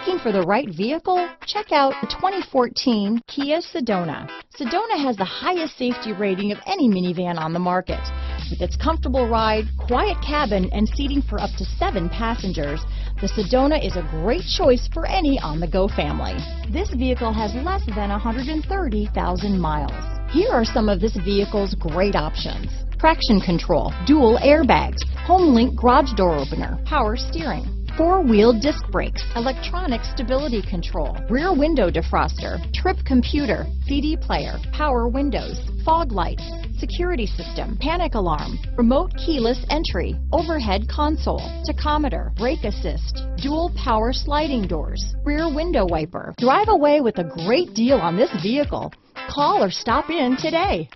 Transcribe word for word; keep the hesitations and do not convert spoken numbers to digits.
Looking for the right vehicle? Check out the twenty fourteen Kia Sedona. Sedona has the highest safety rating of any minivan on the market. With its comfortable ride, quiet cabin, and seating for up to seven passengers, the Sedona is a great choice for any on-the-go family. This vehicle has less than one hundred thirty thousand miles. Here are some of this vehicle's great options: traction control, dual airbags, HomeLink garage door opener, power steering, four-wheel disc brakes, electronic stability control, rear window defroster, trip computer, C D player, power windows, fog lights, security system, panic alarm, remote keyless entry, overhead console, tachometer, brake assist, dual power sliding doors, rear window wiper. Drive away with a great deal on this vehicle. Call or stop in today.